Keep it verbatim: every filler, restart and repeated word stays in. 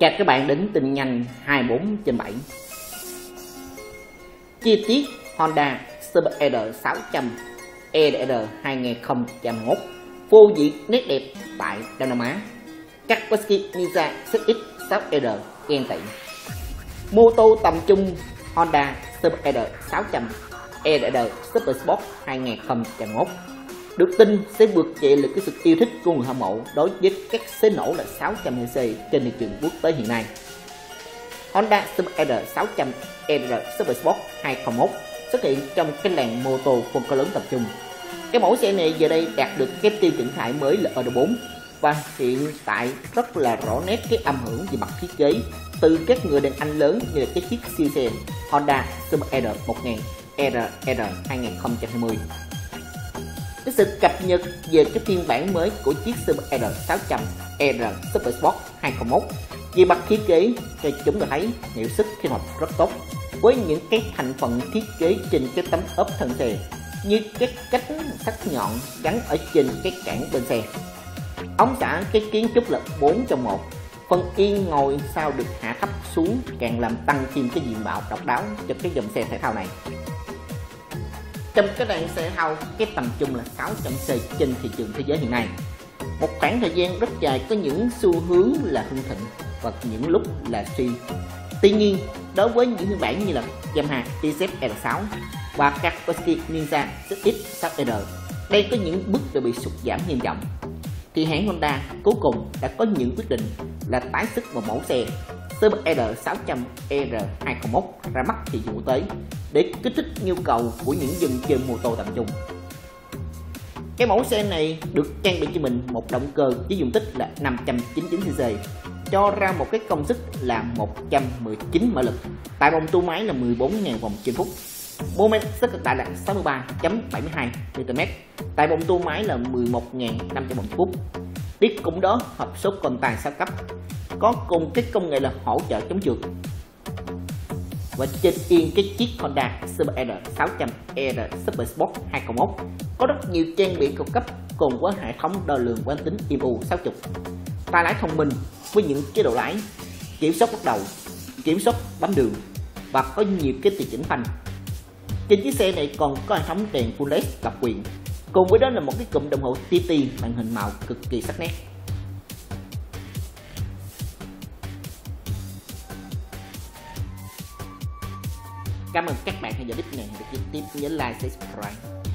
Chào các bạn đến Tinnhanh hai mươi bốn trên bảy. Chi tiết Honda C B R sáu trăm E R R hai nghìn không trăm hai mươi mốt vô diện nét đẹp tại Đông Nam Á. Kawasaki Ninja Z X sáu R ghen tị. Mô tô tầm trung Honda C B R sáu trăm E R R Super Sport hai nghìn không trăm hai mươi mốt được tin sẽ vượt dậy được cái sự yêu thích của người hâm mộ đối với các xe nổ là sáu trăm cc trên thị trường quốc tế hiện nay. Honda C B R sáu trăm R R Super Sport hai nghìn không trăm hai mươi mốt xuất hiện trong cái làng mô tô phân khối lớn tập trung. Cái mẫu xe này giờ đây đạt được cái tiêu chuẩn thải mới là E R bốn và hiện tại rất là rõ nét cái âm hưởng về mặt thiết kế từ các người đàn anh lớn như là cái chiếc siêu xe Honda C B R một nghìn R R hai nghìn không trăm hai mươi. Cái sự cập nhật về cái phiên bản mới của chiếc C B R sáu trăm R R Super Sport hai nghìn không trăm hai mươi mốt về mặt thiết kế thì chúng ta thấy hiệu suất khi hoạt rất tốt với những cái thành phần thiết kế trên cái tấm ốp thân xe như các cánh sắt nhọn gắn ở trên cái cản bên xe, ống xả cái kiến trúc là bốn trong một, phần yên ngồi sau được hạ thấp xuống càng làm tăng thêm cái diện mạo độc đáo cho cái dòng xe thể thao này. Trong cái đàn xe thao cái tầm trung là sáu trăm cc trên thị trường thế giới hiện nay, một khoảng thời gian rất dài có những xu hướng là hưng thịnh và những lúc là suy. Tuy nhiên đối với những phiên bản như là Yamaha Y Z F R sáu và Kawasaki Ninja Z X sáu R đây có những bước đã bị sụt giảm nghiêm trọng, thì hãng Honda cuối cùng đã có những quyết định là tái xuất vào mẫu xe C B R sáu trăm R R hai nghìn không trăm hai mươi mốt ra mắt thị trường quốc tế để kích thích nhu cầu của những dân chơi mô tô tầm trung. Cái mẫu xe này được trang bị cho mình một động cơ với dung tích là năm trăm chín mươi chín cc, cho ra một cái công suất là một trăm mười chín mã lực, tại vòng tua máy là mười bốn nghìn vòng trên phút, mô men sức hiện tại là sáu mươi ba phẩy bảy hai newton mét, tại vòng tua máy là mười một nghìn năm trăm vòng trên phút. Tiếp cùng đó hộp số con tay sáu cấp có cùng cái công nghệ là hỗ trợ chống trượt. Và trên yên cái chiếc Honda C B R sáu trăm R Super Sport hai nghìn không trăm hai mươi mốt có rất nhiều trang bị cao cấp cùng với hệ thống đo lường quán tính I M U sáu mươi, tay lái thông minh với những chế độ lái, kiểm soát bắt đầu, kiểm soát bấm đường và có nhiều cái tùy chỉnh phanh. Trên chiếc xe này còn có hệ thống đèn full led độc quyền, cùng với đó là một cái cụm đồng hồ T T màn hình màu cực kỳ sắc nét. Cảm ơn các bạn đã theo dõi clip này, hãy đăng ký kênh, nhớ like, subscribe.